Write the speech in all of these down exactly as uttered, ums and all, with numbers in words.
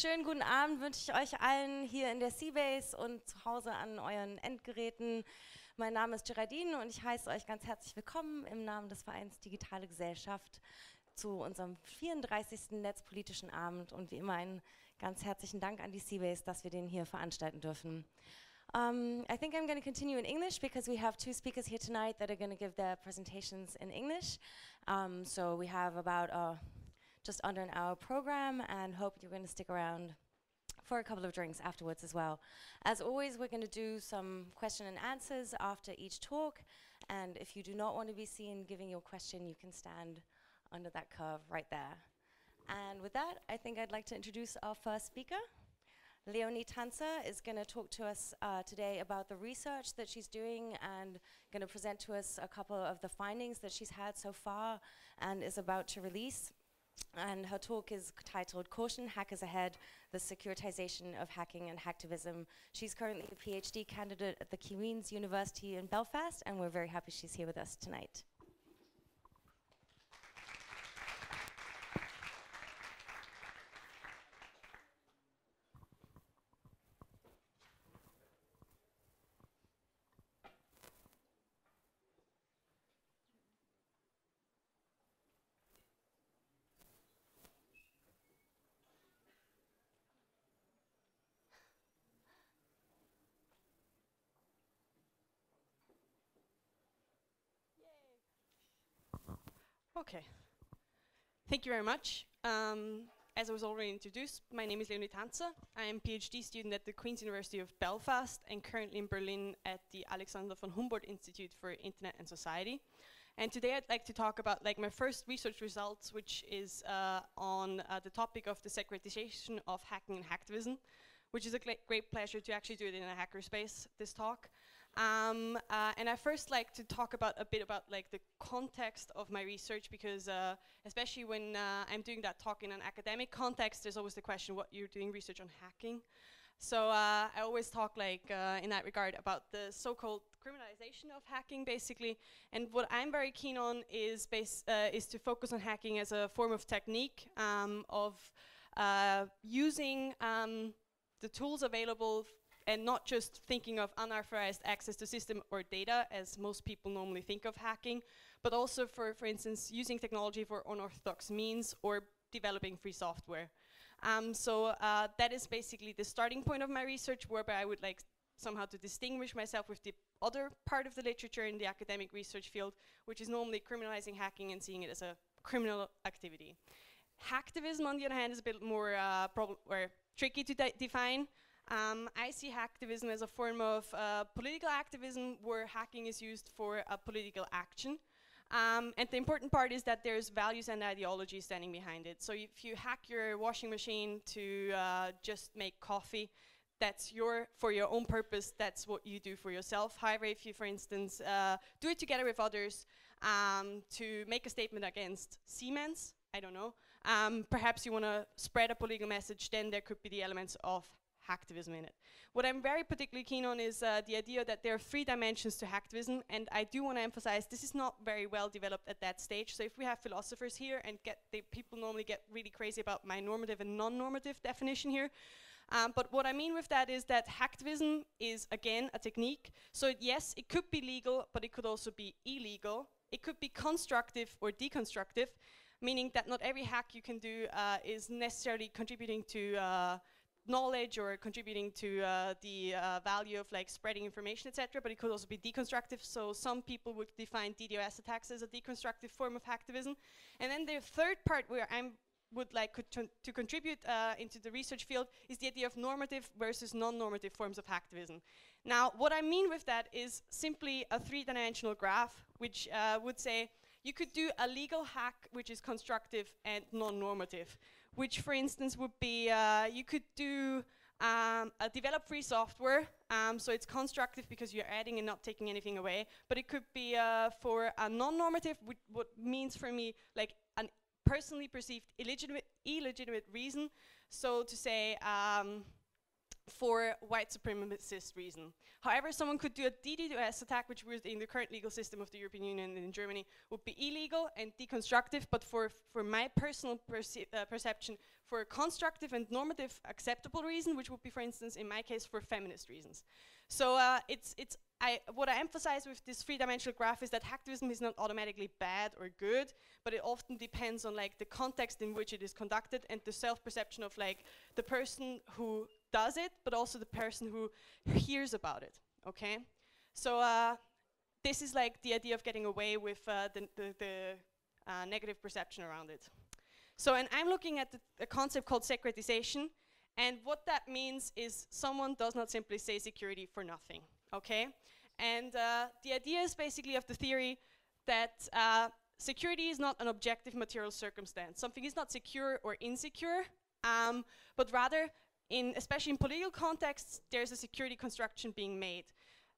schönen guten Abend wünsche ich euch allen hier in der C-Base und zu Hause an euren Endgeräten. Mein Name ist Geraldine und ich heiße euch ganz herzlich willkommen im Namen des Vereins Digitale Gesellschaft zu unserem vierunddreißigsten Netzpolitischen Abend und wie immer einen ganz herzlichen Dank an die C-Base, dass wir den hier veranstalten dürfen. Um, I think I'm going to continue in English because we have two speakers here tonight that are going to give their presentations in English. Um, so we have about uh, just under an hour program and hope you're going to stick around for a couple of drinks afterwards as well. As always, we're going to do some question and answers after each talk. And if you do not want to be seen giving your question, you can stand under that curve right there. And with that, I think I'd like to introduce our first speaker. Leonie Tanczer is going to talk to us uh, today about the research that she's doing and going to present to us a couple of the findings that she's had so far and is about to release. And her talk is titled "Caution, Hackers Ahead, the Securitization of Hacking and Hacktivism." She's currently a PhD candidate at the Queen's University in Belfast, and we're very happy she's here with us tonight. Okay, thank you very much. Um, as I was already introduced, my name is Leonie Tanczer. I am a PhD student at the Queen's University of Belfast and currently in Berlin at the Alexander von Humboldt Institute for Internet and Society. And today I'd like to talk about like my first research results, which is uh, on uh, the topic of the securitization of hacking and hacktivism, which is a great pleasure to actually do it in a hackerspace, this talk. Um, uh, and I first like to talk about a bit about like the context of my research, because uh, especially when uh, I'm doing that talk in an academic context, there's always the question what you're doing research on hacking. So uh, I always talk like uh, in that regard about the so-called criminalization of hacking, basically. And what I'm very keen on is base uh, is to focus on hacking as a form of technique um, of uh, using um, the tools available. And not just thinking of unauthorized access to system or data, as most people normally think of hacking, but also, for, for instance, using technology for unorthodox means or developing free software. Um, so uh, that is basically the starting point of my research, whereby I would like somehow to distinguish myself with the other part of the literature in the academic research field, which is normally criminalizing hacking and seeing it as a criminal activity. Hacktivism, on the other hand, is a bit more uh, prob- or tricky to de- define. I see hacktivism as a form of uh, political activism where hacking is used for a political action. Um, and the important part is that there's values and ideology standing behind it. So if you hack your washing machine to uh, just make coffee, that's your for your own purpose, that's what you do for yourself. However, if you, for instance, uh, do it together with others um, to make a statement against Siemens, I don't know, um, perhaps you want to spread a political message, then there could be the elements of hacktivism in it. What I'm very particularly keen on is uh, the idea that there are three dimensions to hacktivism, and I do want to emphasize this is not very well developed at that stage. So if we have philosophers here, and get the people normally get really crazy about my normative and non-normative definition here, um, but what I mean with that is that hacktivism is, again, a technique. So it, yes, it could be legal, but it could also be illegal. It could be constructive or deconstructive, meaning that not every hack you can do uh, is necessarily contributing to uh, knowledge or contributing to uh, the uh, value of like spreading information, et cetera. But it could also be deconstructive. So some people would define D DoS attacks as a deconstructive form of hacktivism. And then the third part where I would like co to contribute uh, into the research field is the idea of normative versus non-normative forms of hacktivism. Now, what I mean with that is simply a three-dimensional graph, which uh, would say you could do a legal hack, which is constructive and non-normative, which, for instance, would be uh, you could do um, a develop free software, um, so it's constructive because you're adding and not taking anything away, but it could be uh, for a non-normative, which what means for me like an personally perceived illegitimate, illegitimate reason, so to say um, for white supremacist reason. However, someone could do a D D o S attack, which would in the current legal system of the European Union and in Germany would be illegal and deconstructive, but for, for my personal perce uh, perception, for a constructive and normative acceptable reason, which would be, for instance, in my case, for feminist reasons. So uh, it's, it's I, what I emphasize with this three-dimensional graph is that hacktivism is not automatically bad or good, but it often depends on like the context in which it is conducted and the self-perception of like the person who does it, but also the person who hears about it, okay? So uh, this is like the idea of getting away with uh, the, the, the uh, negative perception around it. So, and I'm looking at the, a concept called securitization, and what that means is someone does not simply say security for nothing, okay? And uh, the idea is basically of the theory that uh, security is not an objective material circumstance. Something is not secure or insecure, um, but rather, in especially in political contexts, there's a security construction being made.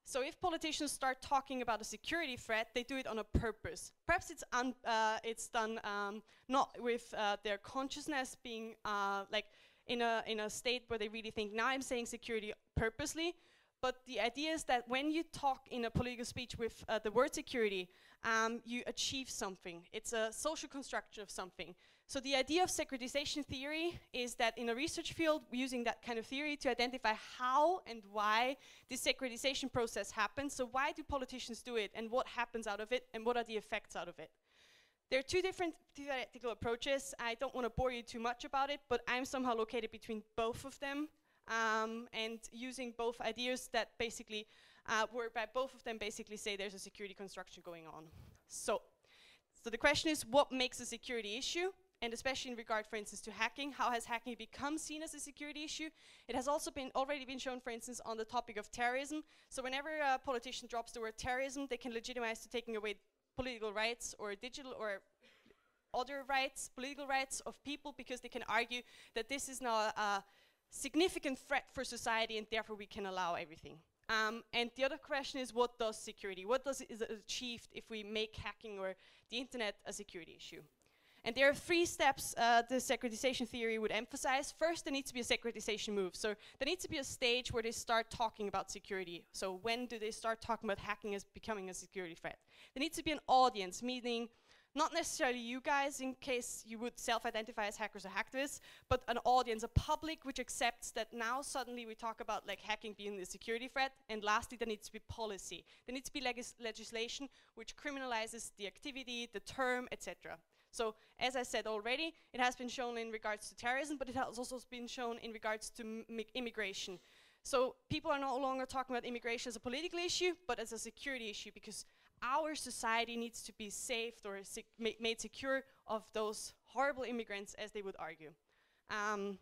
So if politicians start talking about a security threat, they do it on a purpose. Perhaps it's, un uh, it's done um, not with uh, their consciousness being uh, like in a, in a state where they really think, now I'm saying security purposely, but the idea is that when you talk in a political speech with uh, the word security, um, you achieve something. It's a social construction of something. So the idea of securitization theory is that in a research field, using that kind of theory to identify how and why this securitization process happens. So why do politicians do it, and what happens out of it, and what are the effects out of it? There are two different theoretical approaches. I don't want to bore you too much about it, but I'm somehow located between both of them, um, and using both ideas that basically, uh, whereby both of them basically say there's a security construction going on. So, so the question is, what makes a security issue? And especially in regard, for instance, to hacking, how has hacking become seen as a security issue? It has also been already been shown, for instance, on the topic of terrorism. So whenever a politician drops the word terrorism, they can legitimize to taking away political rights or digital or other rights, political rights of people, because they can argue that this is now a, a significant threat for society and therefore we can allow everything. Um, and the other question is, what does security, what does is achieved if we make hacking or the internet a security issue? And there are three steps uh, the securitization theory would emphasize. First, there needs to be a securitization move. So there needs to be a stage where they start talking about security. So when do they start talking about hacking as becoming a security threat? There needs to be an audience, meaning not necessarily you guys, in case you would self-identify as hackers or hacktivists, but an audience, a public which accepts that now suddenly we talk about like hacking being a security threat. And lastly, there needs to be policy. There needs to be legis legislation which criminalizes the activity, the term, et cetera. So, as I said already, it has been shown in regards to terrorism, but it has also been shown in regards to m immigration. So, people are no longer talking about immigration as a political issue, but as a security issue, because our society needs to be saved or sec ma made secure of those horrible immigrants, as they would argue. Um,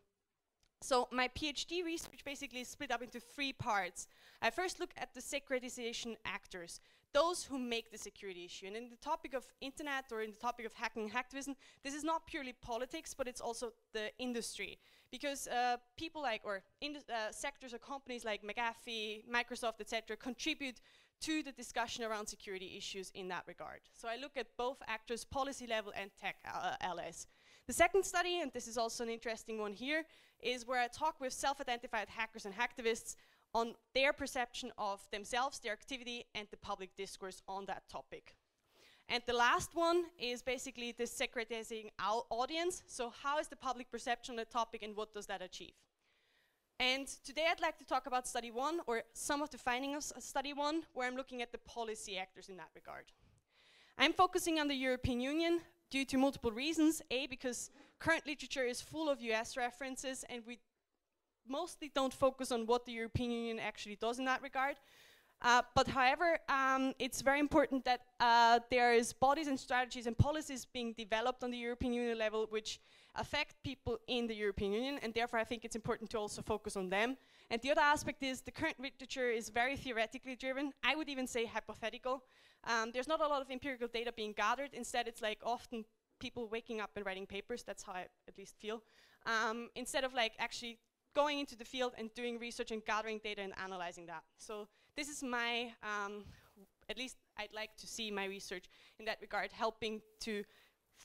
so, my PhD research basically is split up into three parts. I first look at the securitization actors, those who make the security issue. And in the topic of internet or in the topic of hacking and hacktivism, this is not purely politics, but it's also the industry. Because uh, people like, or uh, sectors or companies like McAfee, Microsoft, et cetera, contribute to the discussion around security issues in that regard. So I look at both actors, policy level and tech uh, allies. The second study, and this is also an interesting one here, is where I talk with self-identified hackers and hacktivists on their perception of themselves, their activity, and the public discourse on that topic. And the last one is basically the securitizing our audience. So how is the public perception on the topic and what does that achieve? And today I'd like to talk about study one, or some of the findings of study one, where I'm looking at the policy actors in that regard. I'm focusing on the European Union due to multiple reasons. A, because current literature is full of U S references and we mostly don't focus on what the European Union actually does in that regard. Uh, but however, um, it's very important that uh, there is bodies and strategies and policies being developed on the European Union level which affect people in the European Union, and therefore I think it's important to also focus on them. And the other aspect is the current literature is very theoretically driven. I would even say hypothetical. Um, there's not a lot of empirical data being gathered. Instead, it's like often people waking up and writing papers. That's how I at least feel. Um, instead of like actually going into the field and doing research and gathering data and analyzing that. So this is my, um, at least I'd like to see my research in that regard, helping to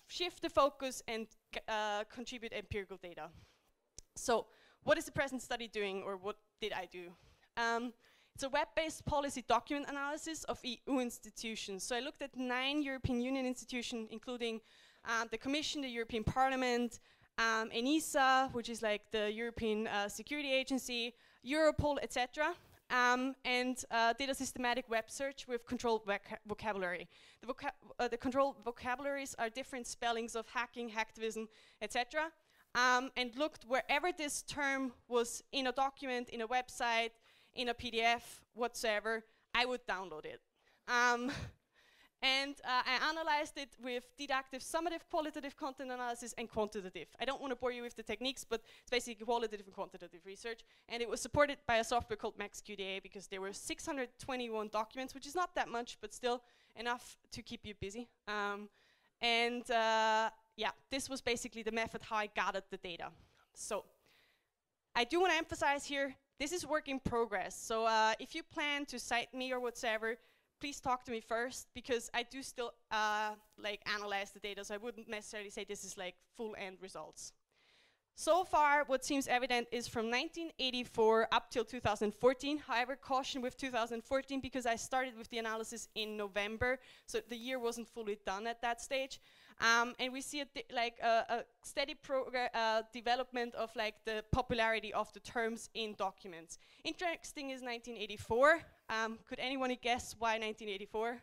shift the focus and uh, contribute empirical data. So what is the present study doing, or what did I do? Um, it's a web-based policy document analysis of E U institutions. So I looked at nine European Union institutions, including um, the Commission, the European Parliament, um, ENISA, which is like the European uh, Security Agency, Europol, et cetera, um, and uh, did a systematic web search with controlled voc vocabulary. The, voca uh, the controlled vocabularies are different spellings of hacking, hacktivism, et cetera, um, and looked wherever this term was in a document, in a website, in a P D F, whatsoever, I would download it. Um, and uh, I analyzed it with deductive, summative, qualitative content analysis and quantitative. I don't want to bore you with the techniques, but it's basically qualitative and quantitative research. And it was supported by a software called MaxQDA because there were six hundred twenty-one documents, which is not that much, but still enough to keep you busy. Um, and uh, yeah, this was basically the method how I gathered the data. So I do want to emphasize here, this is work in progress. So uh, if you plan to cite me or whatsoever, please talk to me first, because I do still uh, like analyze the data, so I wouldn't necessarily say this is like full end results. So far, what seems evident is from nineteen eighty-four up till two thousand fourteen. However, caution with two thousand fourteen, because I started with the analysis in November, so the year wasn't fully done at that stage. Um, and we see a like a, a steady progress uh, development of like the popularity of the terms in documents. Interesting is nineteen eighty-four. Um, could anyone guess why nineteen eighty-four?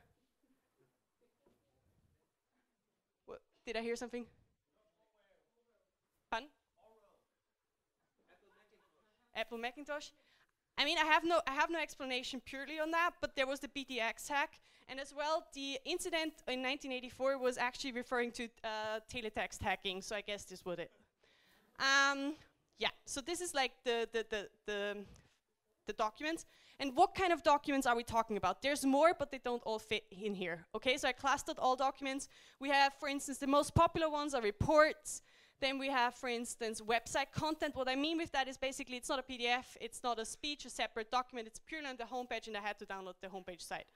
What, did I hear something? Fun? Apple Macintosh. I mean, I have no, I have no explanation purely on that, but there was the B T X hack, and as well, the incident in nineteen eighty-four was actually referring to uh, teletext hacking. So I guess this would it. Um, yeah. So this is like the the the the, the documents. And what kind of documents are we talking about? There's more, but they don't all fit in here. Okay, so I clustered all documents. We have, for instance, the most popular ones are reports. Then we have, for instance, website content. What I mean with that is basically it's not a P D F, it's not a speech, a separate document. It's purely on the homepage, and I had to download the homepage site,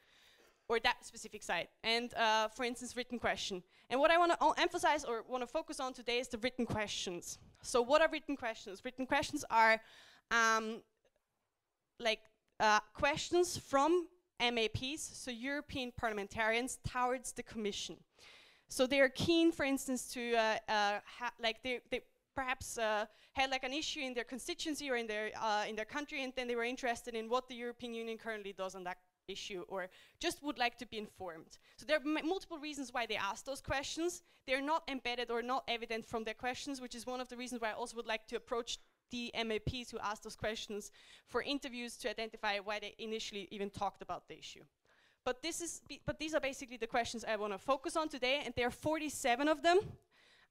or that specific site. And uh, for instance, written question. And what I want to emphasize or want to focus on today is the written questions. So what are written questions? Written questions are um, like Uh, questions from M A Ps, so European parliamentarians, towards the Commission. So they are keen, for instance, to uh, uh, ha like they, they perhaps uh, had like an issue in their constituency or in their uh, in their country, and then they were interested in what the European Union currently does on that issue, or just would like to be informed. So there are multiple reasons why they ask those questions. They're not embedded or not evident from their questions, which is one of the reasons why I also would like to approach the M A Ps who asked those questions for interviews to identify why they initially even talked about the issue. But this is, but these are basically the questions I want to focus on today, and there are forty-seven of them.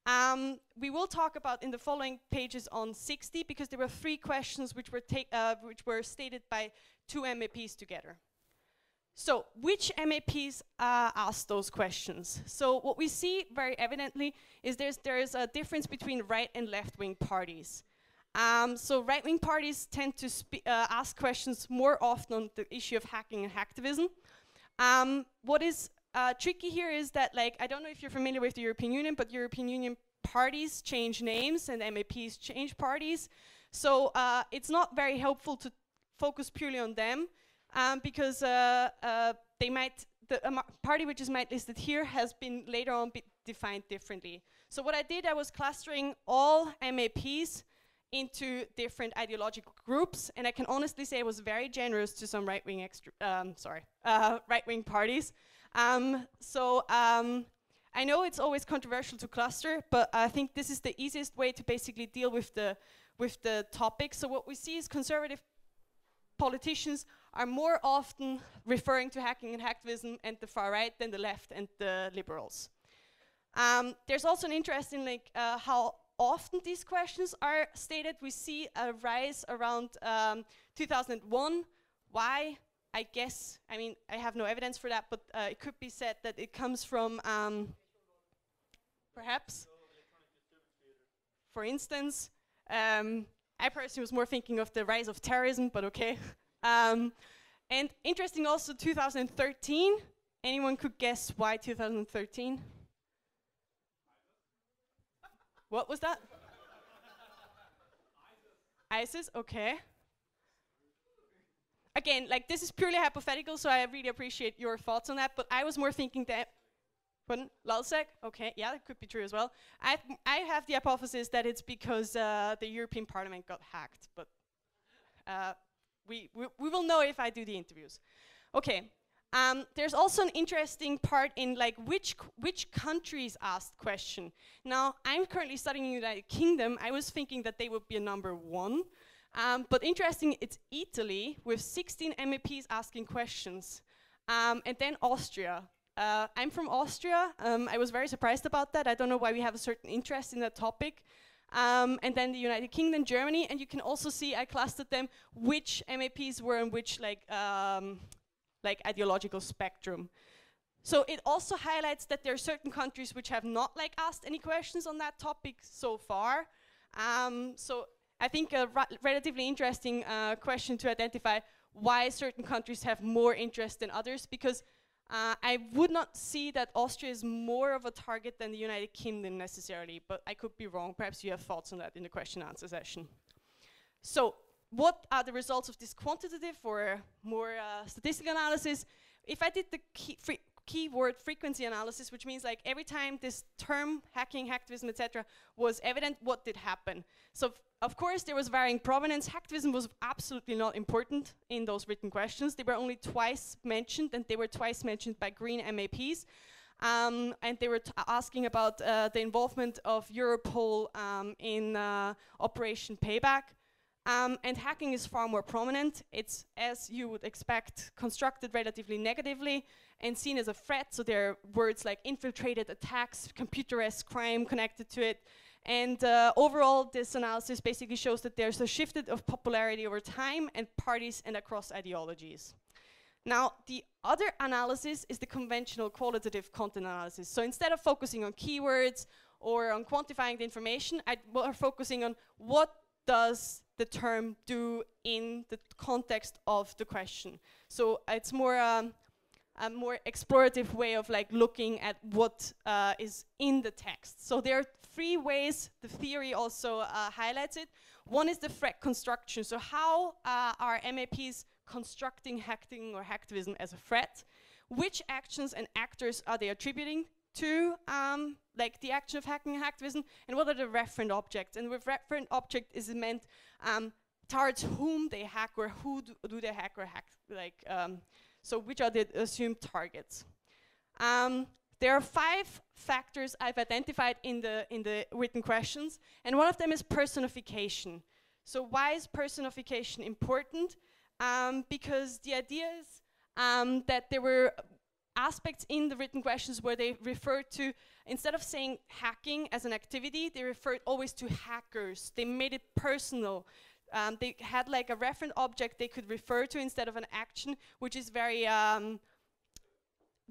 Um, we will talk about in the following pages on sixty, because there were three questions which were uh, which were stated by two M A Ps together. So which M A Ps uh, asked those questions? So what we see very evidently is there's there is a difference between right and left wing parties. So right-wing parties tend to uh, ask questions more often on the issue of hacking and hacktivism. Um, what is uh, tricky here is that, like, I don't know if you're familiar with the European Union, but European Union parties change names and M A Ps change parties. So uh, it's not very helpful to focus purely on them um, because uh, uh, they might, the um, party which is might listed here has been later on be defined differently. So what I did, I was clustering all M A Ps into different ideological groups, and I can honestly say I was very generous to some right-wing extra, um, sorry, uh, right-wing parties. Um, so um, I know it's always controversial to cluster, but I think this is the easiest way to basically deal with the with the topic. So what we see is conservative politicians are more often referring to hacking and hacktivism and the far right than the left and the liberals. Um, there's also an interesting like uh, how often these questions are stated. We see a rise around um, two thousand one. Why? I guess, I mean, I have no evidence for that, but uh, it could be said that it comes from, um, perhaps, for instance, um, I personally was more thinking of the rise of terrorism, but okay. um, and interesting also, two thousand thirteen. Anyone could guess why two thousand thirteen? What was that? ISIS, okay. Again, like, this is purely hypothetical, so I really appreciate your thoughts on that, but I was more thinking that Pardon? LulzSec? Okay, yeah, that could be true as well. I, I have the hypothesis that it's because uh, the European Parliament got hacked, but uh, we, we, we will know if I do the interviews. Okay, um, there's also an interesting part in like which, which countries asked question. Now, I'm currently studying in the United Kingdom. I was thinking that they would be a number one, um, but interesting, it's Italy with sixteen M E Ps asking questions, um, and then Austria. Uh, I'm from Austria. Um, I was very surprised about that. I don't know why we have a certain interest in that topic. Um, and then the United Kingdom, Germany, and you can also see I clustered them which M E Ps were in which like, um, like ideological spectrum. So it also highlights that there are certain countries which have not like asked any questions on that topic so far. Um, so I think a relatively interesting uh, question to identify why certain countries have more interest than others, because Uh, I would not see that Austria is more of a target than the United Kingdom necessarily, but I could be wrong. Perhaps you have thoughts on that in the question and answer session. So what are the results of this quantitative or more uh, statistical analysis? If I did the key free keyword frequency analysis, which means like every time this term, hacking, hacktivism, et cetera, was evident, what did happen? So of course there was varying provenance. Hacktivism was absolutely not important in those written questions. They were only twice mentioned, and they were twice mentioned by green M E Ps. Um, and they were t asking about uh, the involvement of Europol um, in uh, Operation Payback. Um, and hacking is far more prominent. It's, as you would expect, constructed relatively negatively and seen as a threat. So there are words like infiltrated, attacks, computerized crime connected to it. And uh, overall, this analysis basically shows that there's a shift of popularity over time and parties and across ideologies. Now, the other analysis is the conventional qualitative content analysis. So instead of focusing on keywords or on quantifying the information, I are focusing on what does the term do in the context of the question. So it's more um, a more explorative way of like looking at what uh, is in the text. So there are three ways the theory also uh, highlights it. One is the threat construction. So how uh, are M E Ps constructing hacking or hacktivism as a threat? Which actions and actors are they attributing to um, like the action of hacking and hacktivism, and what are the referent objects? And with referent object is meant um, towards whom they hack or who do, do they hack or hack, like um, so which are the assumed targets. Um, there are five factors I've identified in the, in the written questions, and one of them is personification. So why is personification important? Um, because the idea is um, that there were aspects in the written questions where they refer to, instead of saying hacking as an activity, they referred always to hackers. They made it personal. Um, they had like a referent object they could refer to instead of an action, which is very, um,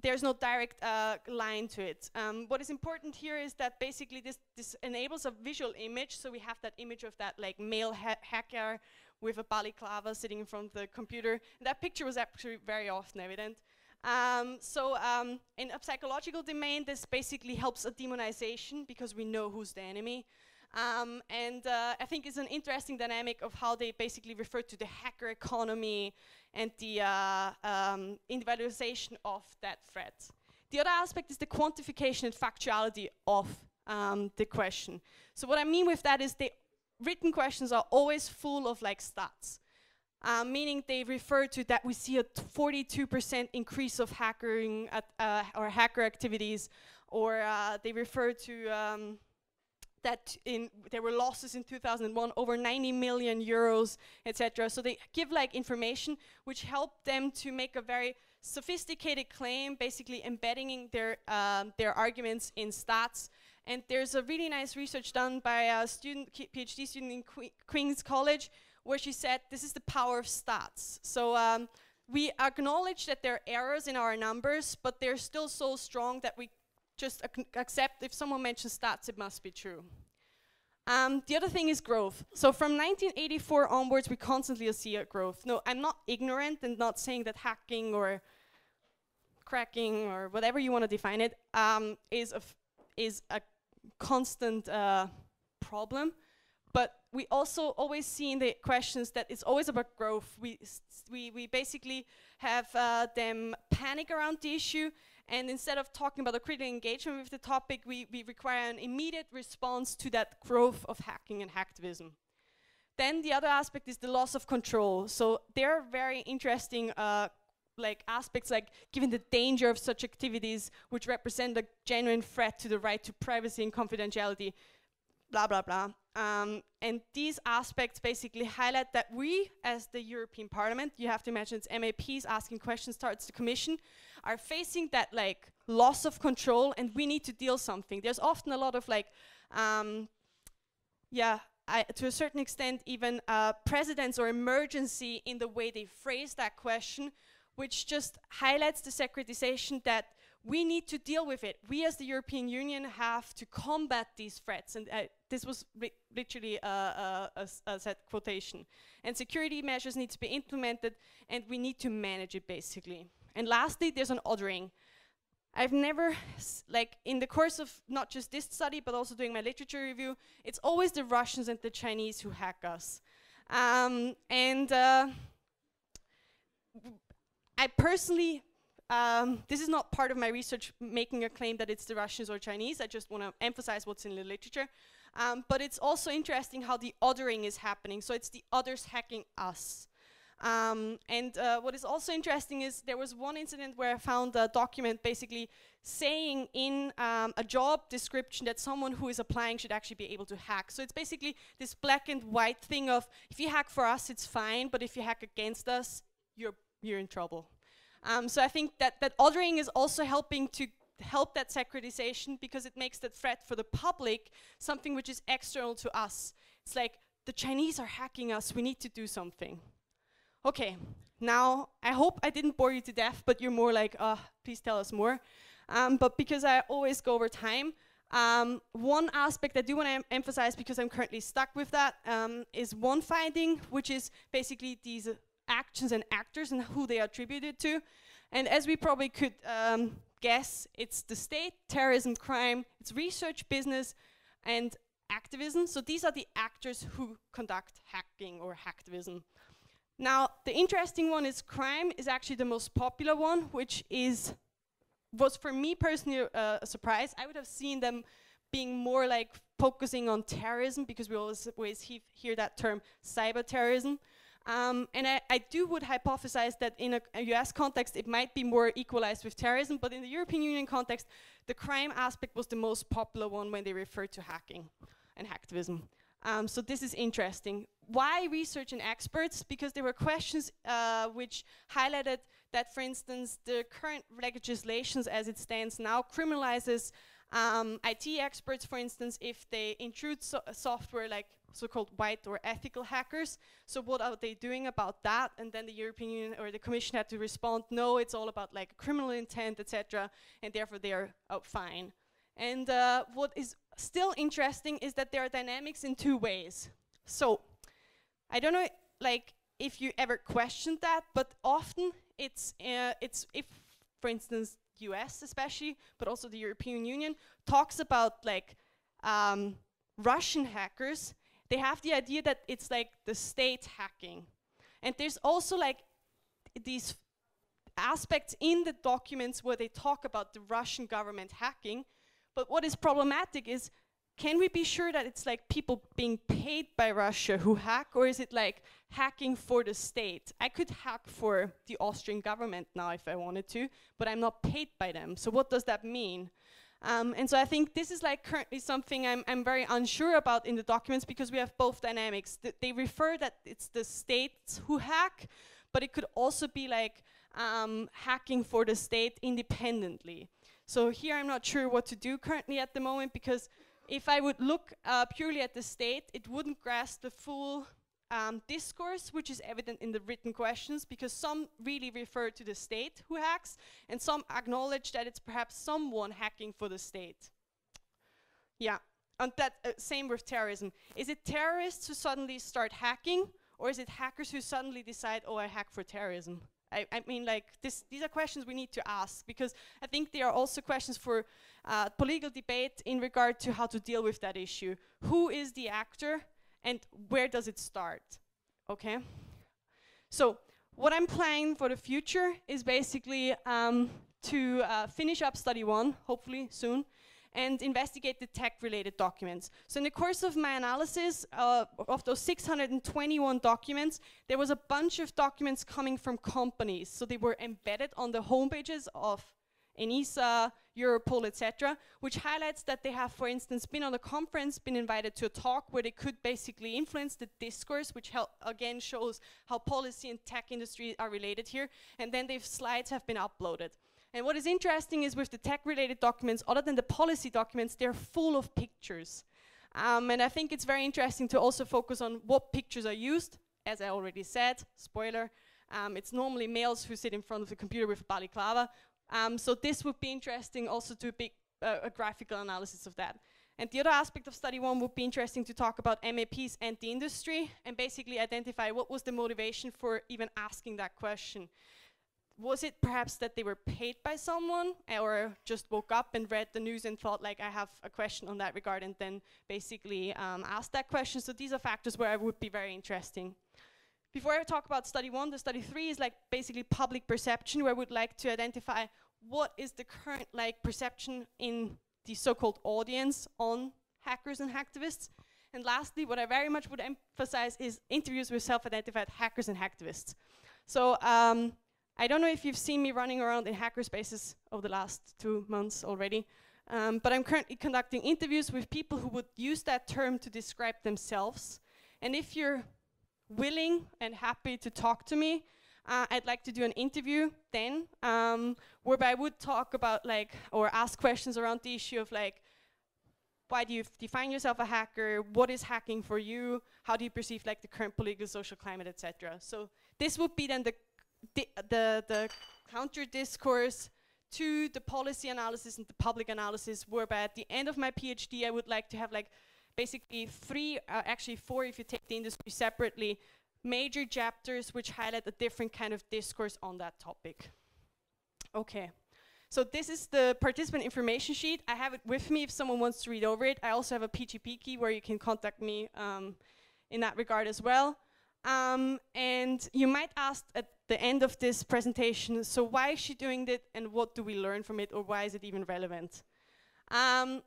there's no direct uh, line to it. Um, what is important here is that basically this, this enables a visual image, so we have that image of that like male ha hacker with a balaclava sitting in front of the computer. And that picture was actually very often evident. So um, in a psychological domain, this basically helps a demonization because we know who's the enemy. Um, and uh, I think it's an interesting dynamic of how they basically refer to the hacker economy and the uh, um, individualization of that threat. The other aspect is the quantification and factuality of um, the question. So what I mean with that is the written questions are always full of like stats. Uh, meaning they refer to that we see a forty-two percent increase of hacking at, uh, or hacker activities, or uh, they refer to um, that in there were losses in two thousand one over ninety million euros, et cetera. So they give like information which helped them to make a very sophisticated claim, basically embedding their um, their arguments in stats. And there's a really nice research done by a student, PhD student in Que Queen's College, where she said, this is the power of stats. So um, we acknowledge that there are errors in our numbers, but they're still so strong that we just ac accept if someone mentions stats, it must be true. Um, the other thing is growth. So from nineteen eighty-four onwards, we constantly see a growth. No, I'm not ignorant and not saying that hacking or cracking or whatever you want to define it um, is, a f is a constant uh, problem. But we also always see in the questions that it's always about growth. We, we, we basically have uh, them panic around the issue And instead of talking about a critical engagement with the topic, we, we require an immediate response to that growth of hacking and hacktivism. Then the other aspect is the loss of control. So there are very interesting uh, like aspects like given the danger of such activities which represent a genuine threat to the right to privacy and confidentiality, blah, blah, blah. Um, and these aspects basically highlight that we, as the European Parliament, you have to imagine it's M E Ps asking questions towards the Commission, are facing that like loss of control, and we need to deal something. There's often a lot of like, um, yeah, I, to a certain extent, even uh, precedence or emergency in the way they phrase that question, which just highlights the securitisation that we need to deal with it. We as the European Union have to combat these threats, and uh, this was ri literally uh, uh, a, a set quotation. And security measures need to be implemented, and we need to manage it basically. And lastly, there's an othering. I've never, s like in the course of not just this study, but also doing my literature review, it's always the Russians and the Chinese who hack us. Um, and uh, I personally, um, this is not part of my research making a claim that it's the Russians or Chinese, I just want to emphasize what's in the literature. Um, but it's also interesting how the othering is happening, so it's the others hacking us. Um, and uh, what is also interesting is there was one incident where I found a document basically saying in um, a job description that someone who is applying should actually be able to hack. So it's basically this black and white thing of, if you hack for us, it's fine, but if you hack against us, you're, you're in trouble. Um, so I think that, that othering is also helping to help that securitisation, because it makes that threat for the public something which is external to us. It's like, the Chinese are hacking us, we need to do something. Okay, now I hope I didn't bore you to death, but you're more like, uh, please tell us more. Um, but because I always go over time, um, one aspect I do want to em emphasize, because I'm currently stuck with that, um, is one finding, which is basically these uh, actions and actors and who they are attributed to. And as we probably could um, guess, it's the state, terrorism, crime, it's research, business, and activism. So these are the actors who conduct hacking or hacktivism. Now, the interesting one is crime is actually the most popular one, which is, was for me personally uh, a surprise. I would have seen them being more like focusing on terrorism, because we always, always he hear that term cyber terrorism. Um, and I, I do would hypothesize that in a, a U S context, it might be more equalized with terrorism, but in the European Union context, the crime aspect was the most popular one when they referred to hacking and hacktivism. Um, so this is interesting. Why research and experts? Because there were questions uh, which highlighted that, for instance, the current legislations as it stands now criminalizes um, I T experts, for instance, if they intrude so software like so-called white or ethical hackers. So what are they doing about that? And then the European Union or the Commission had to respond, no, it's all about like criminal intent, et cetera, and therefore they are uh, fine. And uh, what is still interesting is that there are dynamics in two ways. So I don't know, like, if you ever questioned that, but often it's, uh, it's if, for instance, U S especially, but also the European Union, talks about, like, um, Russian hackers, they have the idea that it's, like, the state hacking. And there's also, like, these aspects in the documents where they talk about the Russian government hacking, but what is problematic is, can we be sure that it's like people being paid by Russia who hack, or is it like hacking for the state? I could hack for the Austrian government now if I wanted to, but I'm not paid by them. So what does that mean? Um, and so I think this is like currently something I'm, I'm very unsure about in the documents, because we have both dynamics. Th- they refer that it's the states who hack, but it could also be like um, hacking for the state independently. So here I'm not sure what to do currently at the moment, because if I would look uh, purely at the state, it wouldn't grasp the full um, discourse, which is evident in the written questions, because some really refer to the state who hacks, and some acknowledge that it's perhaps someone hacking for the state. Yeah, and that uh, same with terrorism. Is it terrorists who suddenly start hacking, or is it hackers who suddenly decide, oh, I hack for terrorism? I, I mean, like, this, these are questions we need to ask, because I think they are also questions for uh, political debate in regard to how to deal with that issue. Who is the actor, and where does it start? Okay? So, what I'm planning for the future is basically um, to uh, finish up study one, hopefully soon, and investigate the tech-related documents. So in the course of my analysis uh, of those six hundred twenty-one documents, there was a bunch of documents coming from companies. So they were embedded on the homepages of ENISA, Europol, et cetera, which highlights that they have, for instance, been on a conference, been invited to a talk where they could basically influence the discourse, which again shows how policy and tech industry are related here. And then their slides have been uploaded. And what is interesting is with the tech-related documents, other than the policy documents, they're full of pictures. Um, and I think it's very interesting to also focus on what pictures are used. As I already said, spoiler, um, it's normally males who sit in front of the computer with a balaclava. Um, so this would be interesting also to a, big, uh, a graphical analysis of that. And the other aspect of study one would be interesting to talk about M A Ps and the industry and basically identify what was the motivation for even asking that question. Was it perhaps that they were paid by someone or just woke up and read the news and thought like I have a question on that regard and then basically um, asked that question? So these are factors where I would be very interesting. Before I talk about study one, the study three is like basically public perception where I would like to identify what is the current like perception in the so-called audience on hackers and hacktivists. And lastly, what I very much would emphasize is interviews with self-identified hackers and hacktivists. So, um, I don't know if you've seen me running around in hackerspaces over the last two months already, um, but I'm currently conducting interviews with people who would use that term to describe themselves. And if you're willing and happy to talk to me, uh, I'd like to do an interview then, um, whereby I would talk about like, or ask questions around the issue of like, why do you f define yourself a hacker? What is hacking for you? How do you perceive like the current political, social climate, et cetera. So this would be then the The, the, the counter discourse to the policy analysis and the public analysis, whereby at the end of my PhD I would like to have like basically three, uh, actually four if you take the industry separately, major chapters which highlight a different kind of discourse on that topic. Okay, so this is the participant information sheet. I have it with me if someone wants to read over it. I also have a P G P key where you can contact me um, in that regard as well. Um, and you might ask at the end of this presentation, so why is she doing that and what do we learn from it or why is it even relevant? Um,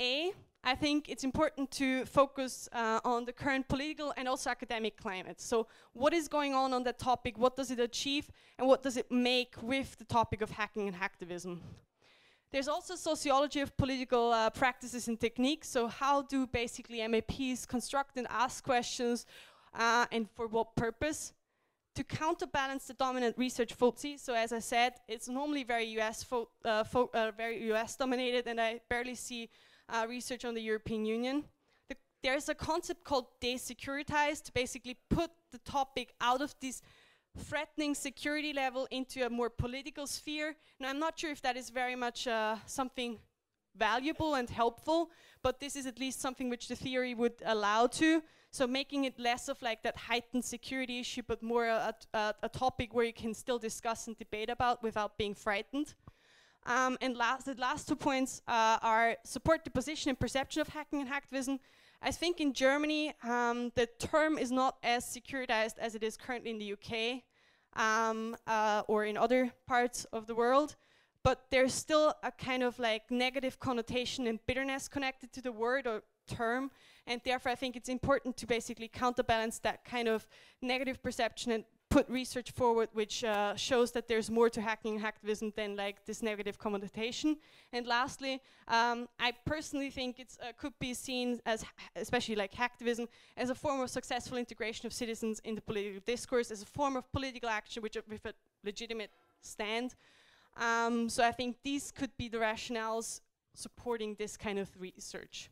A, I think it's important to focus uh, on the current political and also academic climate. So what is going on on that topic, what does it achieve and what does it make with the topic of hacking and hacktivism? There's also sociology of political uh, practices and techniques. So how do basically M A Ps construct and ask questions? Uh, and for what purpose? To counterbalance the dominant research FOTSI. So as I said, it's normally very U S uh, uh, very U S dominated, and I barely see uh, research on the European Union. The, there's a concept called desecuritized to basically put the topic out of this threatening security level into a more political sphere. Now I'm not sure if that is very much uh, something valuable and helpful, but this is at least something which the theory would allow to. So making it less of like that heightened security issue, but more a, a, a topic where you can still discuss and debate about without being frightened. Um, and last, the last two points uh, are support the position and perception of hacking and hacktivism. I think in Germany, um, the term is not as securitized as it is currently in the U K um, uh, or in other parts of the world. But there's still a kind of like negative connotation and bitterness connected to the word or term, and therefore I think it's important to basically counterbalance that kind of negative perception and put research forward which uh, shows that there's more to hacking and hacktivism than like this negative connotation. And lastly, um, I personally think it uh, could be seen as, especially like hacktivism, as a form of successful integration of citizens in the political discourse, as a form of political action which with a legitimate stand. Um, so I think these could be the rationales supporting this kind of research.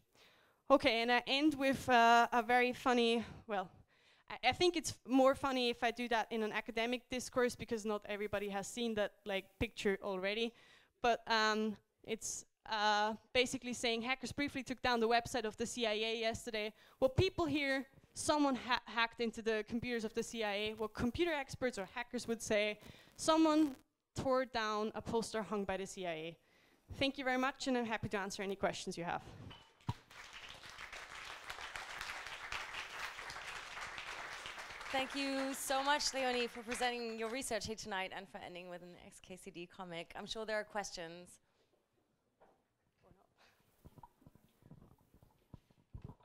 Okay, and I end with uh, a very funny, well, I, I think it's more funny if I do that in an academic discourse because not everybody has seen that like picture already, but um, it's uh, basically saying hackers briefly took down the website of the C I A yesterday. Well, people here, someone ha hacked into the computers of the C I A, what computer experts or hackers would say, someone tore down a poster hung by the C I A. Thank you very much, and I'm happy to answer any questions you have. Thank you so much, Leonie, for presenting your research here tonight and for ending with an X K C D comic. I'm sure there are questions.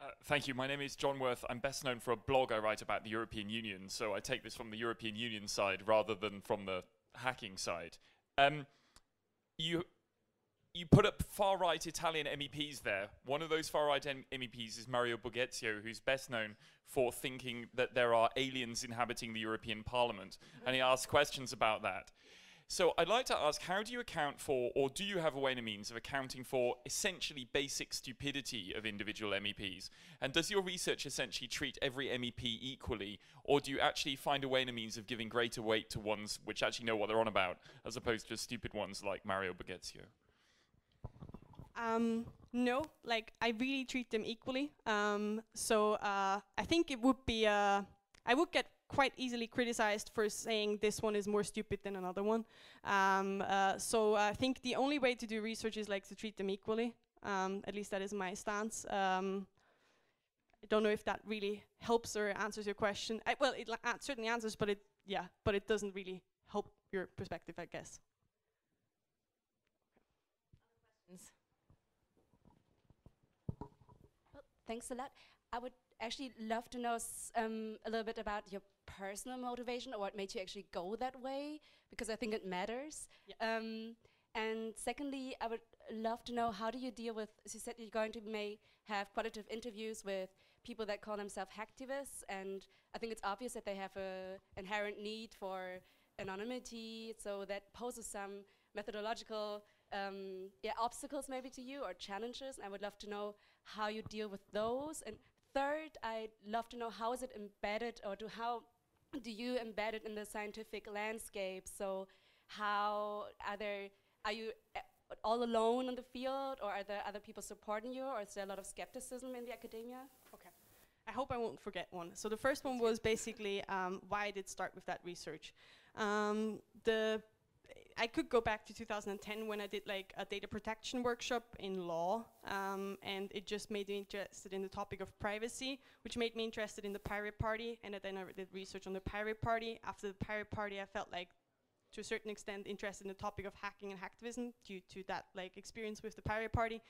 Uh, thank you. My name is John Worth. I'm best known for a blog I write about the European Union, so I take this from the European Union side rather than from the hacking side. Um, you, you put up far-right Italian M E Ps there. One of those far-right M E Ps is Mario Borghezio, who's best known for thinking that there are aliens inhabiting the European Parliament, and he asks questions about that. So I'd like to ask, how do you account for, or do you have a way and a means of accounting for, essentially basic stupidity of individual M E Ps? And does your research essentially treat every M E P equally, or do you actually find a way and a means of giving greater weight to ones which actually know what they're on about, as opposed to stupid ones like Mario Borghezio? Um, no, like, I really treat them equally. Um, so uh, I think it would be, uh, I would get quite easily criticized for saying this one is more stupid than another one. Um, uh, so I think the only way to do research is like to treat them equally. Um, at least that is my stance. Um, I don't know if that really helps or answers your question. I, well, it certainly answers, but it yeah, but it doesn't really help your perspective, I guess. Well, thanks a lot. I would actually love to know s um, a little bit about your personal motivation, or what made you actually go that way, because I think it matters. Yep. Um, and secondly, I would love to know, how do you deal with, as you said, you're going to may have qualitative interviews with people that call themselves hacktivists, and I think it's obvious that they have an inherent need for anonymity, so that poses some methodological um, yeah, obstacles maybe to you, or challenges, and I would love to know how you deal with those. And third, I'd love to know, how is it embedded, or do how do you embed it in the scientific landscape? So how are there, are you uh, all alone in the field, or are there other people supporting you, or is there a lot of skepticism in the academia? Okay, I hope I won't forget one. So the first one was basically um, why I did start with that research. Um, the I could go back to two thousand ten when I did like a data protection workshop in law, um, and it just made me interested in the topic of privacy, which made me interested in the Pirate Party, and then I did research on the Pirate Party. After the Pirate Party, I felt like, to a certain extent, interested in the topic of hacking and hacktivism due to that like experience with the Pirate Party.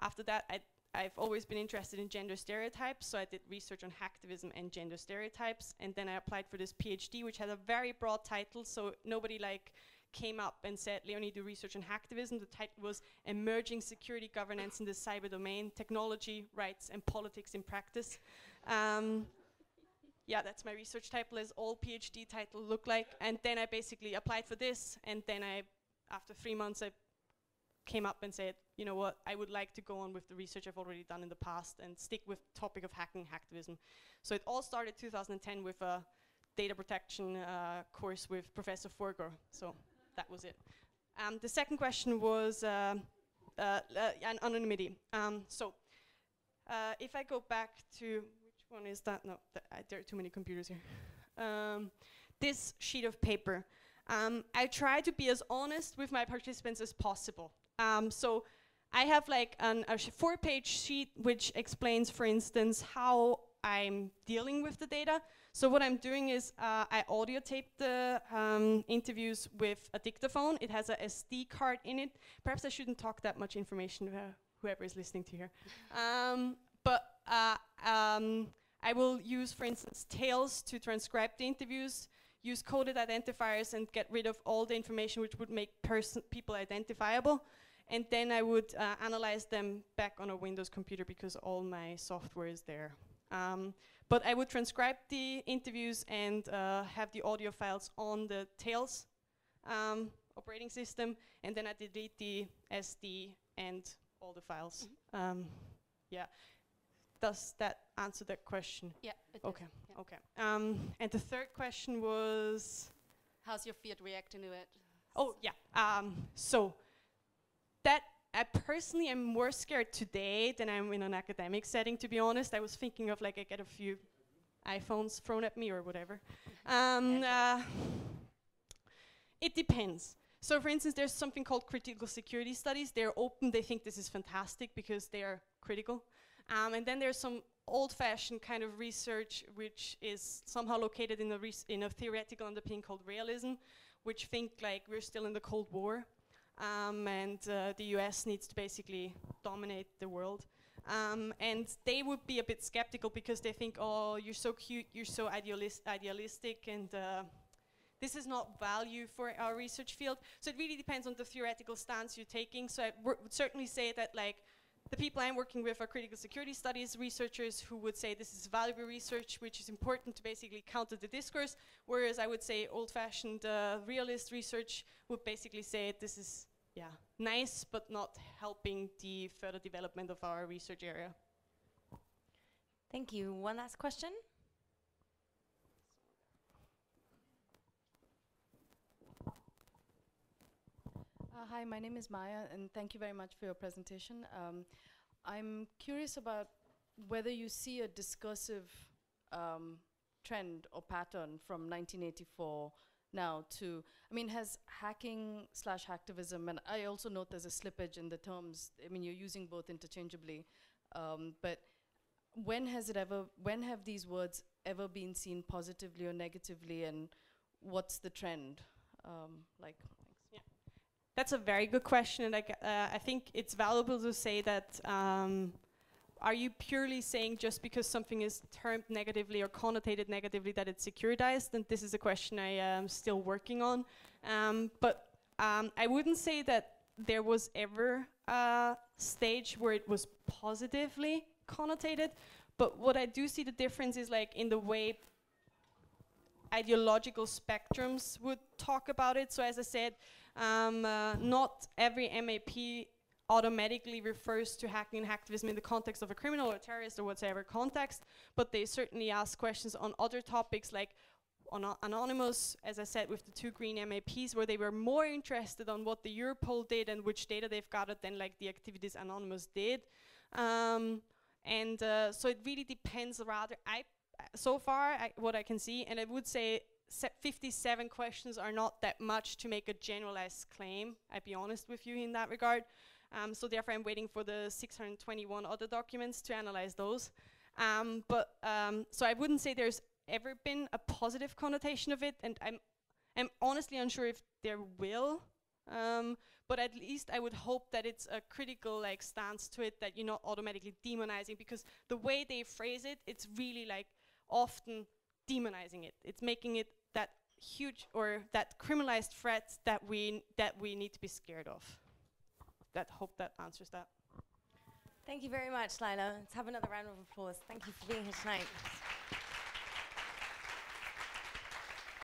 After that, I I've always been interested in gender stereotypes, so I did research on hacktivism and gender stereotypes, and then I applied for this PhD, which had a very broad title, so nobody like came up and said, Leonie, do research on hacktivism. The title was Emerging Security Governance in the Cyber Domain, Technology, Rights, and Politics in Practice. Um, yeah, that's my research title, as all PhD titles look like. And then I basically applied for this, and then I, after three months, I came up and said, you know what, I would like to go on with the research I've already done in the past and stick with the topic of hacking hacktivism. So it all started two thousand ten with a data protection uh, course with Professor Forger. So that was it. Um, the second question was uh, uh, uh, an anonymity. Um, so uh, if I go back to, which one is that? No, th uh, there are too many computers here. Um, this sheet of paper. Um, I try to be as honest with my participants as possible. Um, so I have like an, a four-page sheet which explains, for instance, how I'm dealing with the data. So what I'm doing is uh, I audio tape the um, interviews with a dictaphone. It has a S D card in it. Perhaps I shouldn't talk that much information to whoever is listening to here. um, but uh, um, I will use, for instance, Tails to transcribe the interviews, use coded identifiers, and get rid of all the information which would make people identifiable. And then I would uh, analyze them back on a Windows computer, because all my software is there. Um, but I would transcribe the interviews and uh, have the audio files on the Tails um, operating system, and then I delete the S D and all the files. Mm-hmm. um, yeah, does that answer that question? Yeah. It okay. Does, yeah. Okay. Um, and the third question was, how's your field reacting to it? Oh yeah. Um, so that. I personally am more scared today than I'm in an academic setting, to be honest. I was thinking of like I get a few iPhones thrown at me or whatever. um, uh, it depends. So for instance, there's something called critical security studies. They're open, they think this is fantastic because they are critical. Um, and then there's some old-fashioned kind of research which is somehow located in a, in a theoretical underpinning called realism, which think like we're still in the Cold War um, and uh, the U S needs to basically dominate the world. Um, and they would be a bit skeptical because they think, oh, you're so cute, you're so idealis- idealistic, and uh, this is not value for our research field. So it really depends on the theoretical stance you're taking. So I would certainly say that like the people I'm working with are critical security studies researchers who would say this is valuable research, which is important to basically counter the discourse, whereas I would say old-fashioned uh, realist research would basically say this is yeah, nice, but not helping the further development of our research area. Thank you. One last question. Hi, my name is Maya, and thank you very much for your presentation. Um, I'm curious about whether you see a discursive um, trend or pattern from nineteen eighty-four now to, I mean, has hacking slash hacktivism, and I also note there's a slippage in the terms, I mean, you're using both interchangeably, um, but when has it ever, when have these words ever been seen positively or negatively, and what's the trend um, like? That's a very good question, and I, uh, I think it's valuable to say that um, are you purely saying just because something is termed negatively or connotated negatively that it's securitized? And this is a question I am still working on. Um, but um, I wouldn't say that there was ever a stage where it was positively connotated, but what I do see the difference is like in the way ideological spectrums would talk about it. So as I said, um, uh, not every M A P automatically refers to hacking and hacktivism in the context of a criminal or a terrorist or whatever context, but they certainly ask questions on other topics like on uh, Anonymous, as I said, with the two green M A Ps, where they were more interested on what the Europol did and which data they've gathered than like the activities Anonymous did. Um, and uh, so it really depends rather, I so far, I, what I can see, and I would say fifty-seven questions are not that much to make a generalized claim, I'll be honest with you in that regard. Um, so therefore I'm waiting for the six hundred twenty-one other documents to analyze those. Um, but um, so I wouldn't say there's ever been a positive connotation of it, and I'm, I'm honestly unsure if there will, um, but at least I would hope that it's a critical like stance to it, that you're not automatically demonizing, because the way they phrase it, it's really like often demonizing it. It's making it that huge or that criminalized threat that we that we need to be scared of. That hope that answers that. Thank you very much, Laila. Let's have another round of applause. Thank you for being here tonight.